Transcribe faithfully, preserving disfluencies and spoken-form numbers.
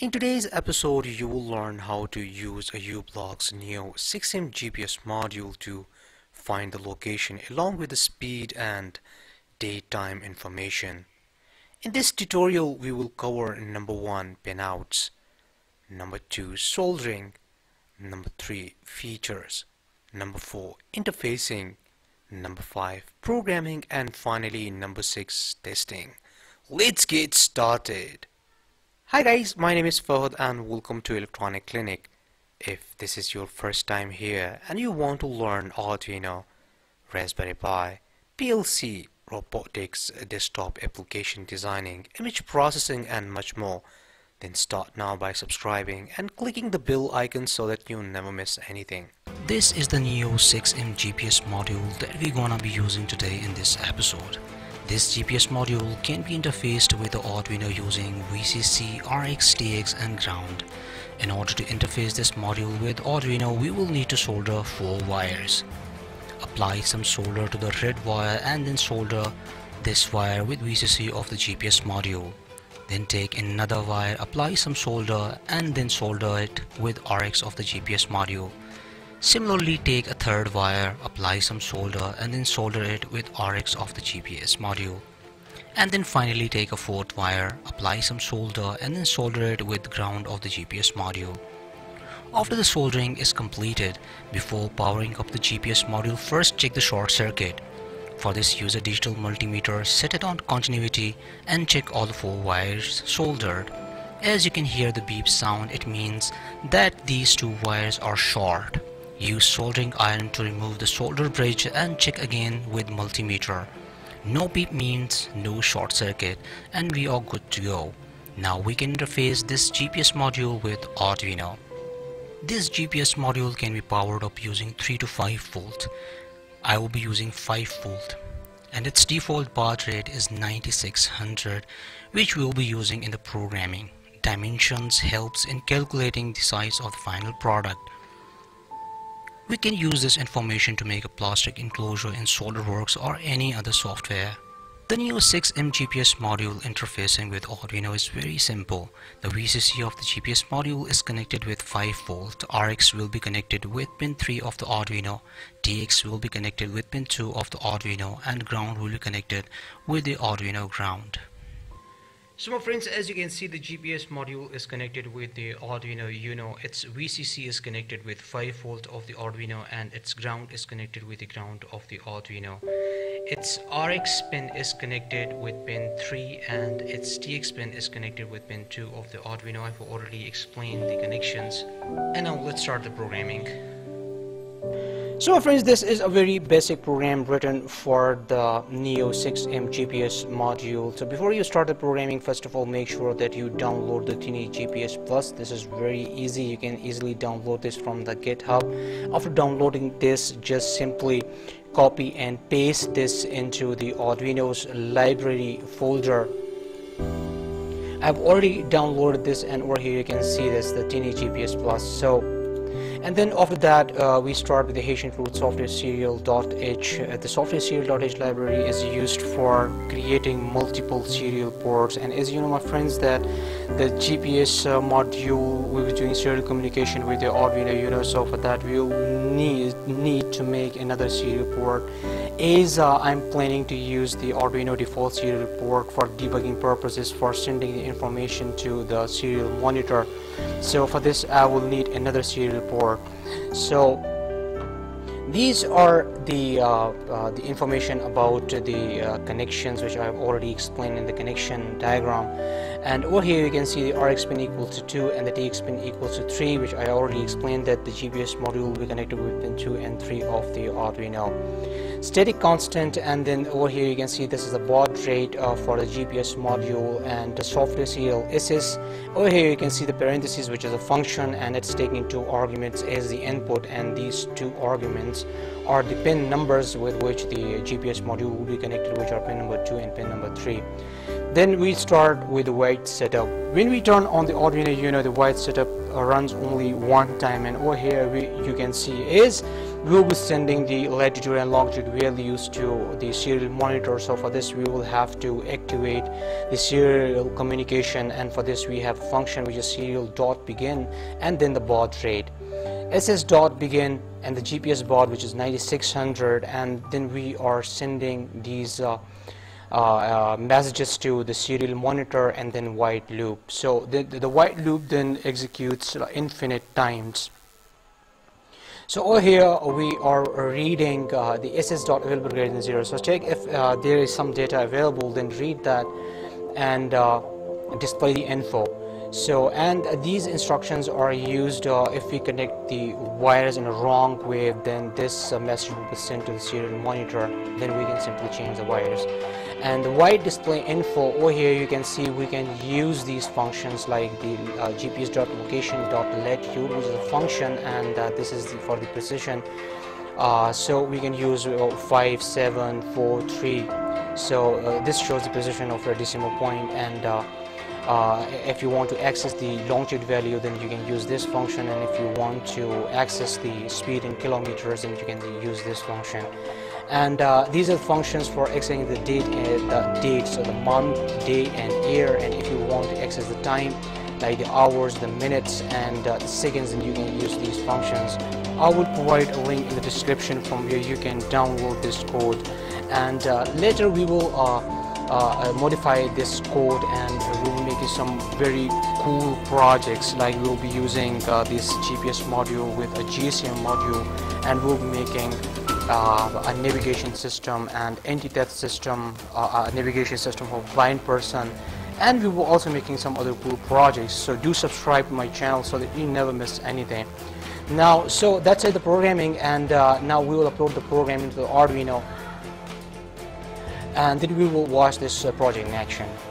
In today's episode, you will learn how to use a uBlox N E O six M G P S module to find the location along with the speed and date-time information. In this tutorial, we will cover number one, pinouts, number two, soldering, number three, features, number four, interfacing, number five, programming, and finally number six, testing. Let's get started. Hi guys, my name is Fahad and welcome to Electronic Clinic. If this is your first time here and you want to learn Arduino, Raspberry Pi, P L C, robotics, desktop application designing, image processing, and much more, then start now by subscribing and clicking the bell icon so that you never miss anything. This is the N E O six M G P S module that we're gonna be using today in this episode. This G P S module can be interfaced with the Arduino using V C C, R X, T X and ground. In order to interface this module with Arduino, we will need to solder four wires. Apply some solder to the red wire and then solder this wire with V C C of the G P S module. Then take another wire, apply some solder and then solder it with R X of the G P S module. Similarly, take a third wire, apply some solder and then solder it with R X of the G P S module. And then finally take a fourth wire, apply some solder and then solder it with ground of the G P S module. After the soldering is completed, before powering up the G P S module, first check the short circuit. For this, use a digital multimeter, set it on continuity and check all the four wires soldered. As you can hear the beep sound, it means that these two wires are short. Use soldering iron to remove the solder bridge and check again with multimeter. No beep means no short circuit and we are good to go. Now we can interface this G P S module with Arduino. This G P S module can be powered up using three to five volt. I will be using five volt and its default baud rate is ninety-six hundred, which we will be using in the programming. Dimensions helps in calculating the size of the final product. We can use this information to make a plastic enclosure in SolidWorks or any other software. The N E O six M G P S module interfacing with Arduino is very simple. The V C C of the G P S module is connected with five volt, R X will be connected with pin three of the Arduino, T X will be connected with pin two of the Arduino, and ground will be connected with the Arduino ground. So my friends, as you can see, the G P S module is connected with the Arduino Uno, its V C C is connected with five volt of the Arduino and its ground is connected with the ground of the Arduino. Its R X pin is connected with pin three and its T X pin is connected with pin two of the Arduino. I've already explained the connections. And now let's start the programming. So my friends, this is a very basic program written for the N E O six M G P S module. So before you start the programming, first of all, make sure that you download the TinyGPS+. This is very easy. You can easily download this from the GitHub. After downloading this, just simply copy and paste this into the Arduino's library folder. I've already downloaded this and over here you can see this, the TinyGPS+. So. And then after that, uh, we start with the Haitian root Software Serial.h. Uh, the Software Serial.h library is used for creating multiple serial ports. And as you know, my friends, that the G P S uh, module will be doing serial communication with the Arduino Uno. So for that, we will need need to make another serial port. As uh, I'm planning to use the Arduino default serial port for debugging purposes for sending the information to the serial monitor. So for this, I will need another serial port. So these are the, uh, uh, the information about the uh, connections, which I have already explained in the connection diagram. And over here you can see the R X pin equals to two and the T X pin equals to three, which I already explained that the G P S module will be connected with pin two and three of the Arduino. Static constant, and then over here you can see this is the baud rate uh, for the G P S module and the Software Serial S S. Over here you can see the parentheses, which is a function, and it's taking two arguments as the input, and these two arguments are the pin numbers with which the G P S module will be connected, which are pin number two and pin number three. Then we start with the wait setup. When we turn on the Arduino Uno, the wait setup runs only one time, and over here we, you can see is we'll be sending the latitude and longitude values to the serial monitor. So for this we will have to activate the serial communication, and for this we have a function which is serial dot begin and then the baud rate, ss dot begin and the G P S baud which is ninety-six hundred, and then we are sending these uh, Uh, uh, messages to the serial monitor and then white loop. So the, the, the white loop then executes infinite times. So over here we are reading uh, the ss dot available greater than zero. So check if uh, there is some data available, then read that and uh, display the info. So, and these instructions are used uh, if we connect the wires in a wrong way, then this uh, message will be sent to the serial monitor. Then we can simply change the wires. And the white display info, over here you can see we can use these functions like the uh, G P S dot location dot latitude, which is a function, and uh, this is the, for the precision. Uh, so we can use uh, five, seven, four, three. So uh, this shows the position of a decimal point, and uh, Uh, if you want to access the longitude value, then you can use this function, and if you want to access the speed in kilometers, then you can use this function. And uh, these are functions for accessing the date, uh, the date, so the month, day and year, and if you want to access the time, like the hours, the minutes and uh, the seconds, then you can use these functions. I will provide a link in the description from where you can download this code, and uh, later we will uh, Uh, modify this code, and we'll be making some very cool projects, like we'll be using uh, this G P S module with a G S M module, and we'll be making uh, a navigation system and anti-theft system, uh, a navigation system for a blind person, and we will also making some other cool projects. So do subscribe to my channel so that you never miss anything. Now, so that's it, the programming, and uh, now we will upload the program into the Arduino, and then we will watch this uh, project in action.